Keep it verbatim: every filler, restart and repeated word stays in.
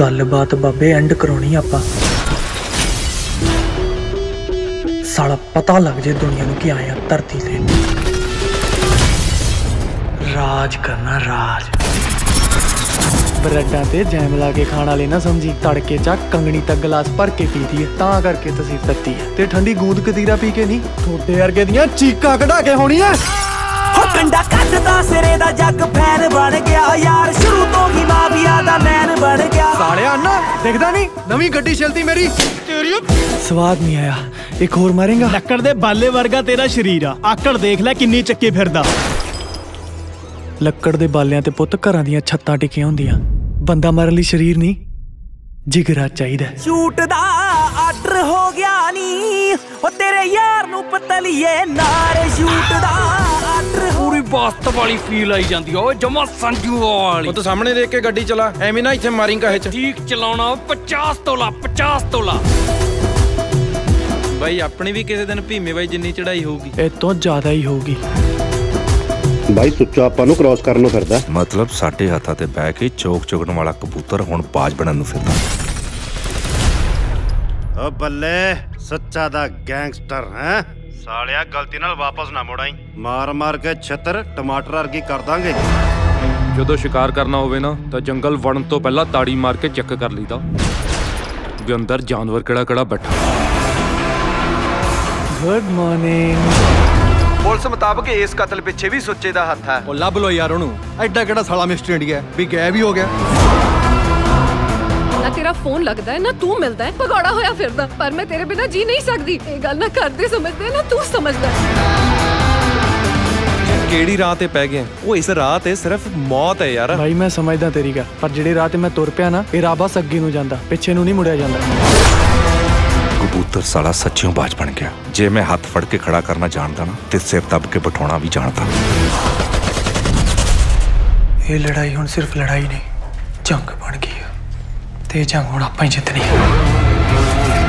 गल्लबात बाबे एंड करानी आपां। साला पता लग जाए दुनिया नूं कि आया धरती ते राज करना। राज ब्रेडा ते जैम ला के खाने वाले ना समझी। तड़के चा कंगनी तक गिलास भर के पीती है तां करके तसीर तत्ती है ते ठंडी गूंद कतीरा पी के नहीं थोड़े अरगे दियां चीका कढ़ा के होनी है। कंडा कटदा सिरे दा जग फैन बन गया यार। शुरू तो ही माफिया दा मैन बन गया। सालिया ना देखदा नहीं नवी गड्डी चलती मेरी। स्वाद नहीं आया एक और मारेगा। लक्कड़ दे बाले वर्गा तेरा शरीर आ। आकड़ देख लै किन्नी चक्की फिरदा। लक्कड़ दे बालियां ते पुत्त घरां दियां छत्तां टिकियां हुंदियां। बंदा मारन लई शरीर नहीं जिगरा चाहिदा। झूठदा आर्डर हो गया नी ओ तेरे यार नू पतलिए नार। झूठदा बास्त वाली फील आई जाती है। जमा संजू वाली। तो सामने देख के गड्डी चला एवं ना इतने मारेंगा। ठीक चलाना पचास तोला पचास तोला भाई। अपनी भी किसी दिन भीमे भाई जिन्नी चढ़ाई होगी ए तो ज्यादा ही होगी भाई। सुच्चा आपू क्रॉस करना फिरदा। मतलब साढ़े हाथों ते बह के चोक चुगन वाला कबूतर हुण बाज बनन फिरदा। ओ बल्ले सच्चा दा गैंगस्टर है। सालिया गलती नाल वापस ना मुड़ाई। मार मार के छतर टमाटर अर्गी कर दांगे। जो शिकार करना होवे ना तो जंगल वड़न तो पहला ताड़ी मार के चेक कर लीदा भी अंदर जानवर किड़ा किड़ा बैठा। Good morning. पुलिस मुताबिक इस कतल पिछे भी सुच्चे दा हाथ है। लभ लो यार उन्होंने। एडा केड़ा साला मिस्ट्री है भी गैब ही हो गया। तेरा फोन लगता है ना तू मिलता है भगौड़ा होया फिरदा। पर मैं तेरे बिना जी नहीं सकती। ये गल ना करदे समझदे ना तू समझदा। केड़ी राह ते पै गए वो इस राह ते सिर्फ मौत है यार। भाई मैं समझदा तेरी गल पर जेड़ी राह ते मैं तुर पिया ना ये राह बस अगे नूं जांदा पिछे नूं नहीं मुड़िया जांदा। कबूतर साला सच्चियों बाज बन गया। जे मैं हाथ फड़ के खड़ा करना जानदा ना ते सिर दब के बिठाउणा भी जानदा। ये लड़ाई हुण सिर्फ लड़ाई नहीं जंग बन गई। तेज जंग होना आप ही जितनी।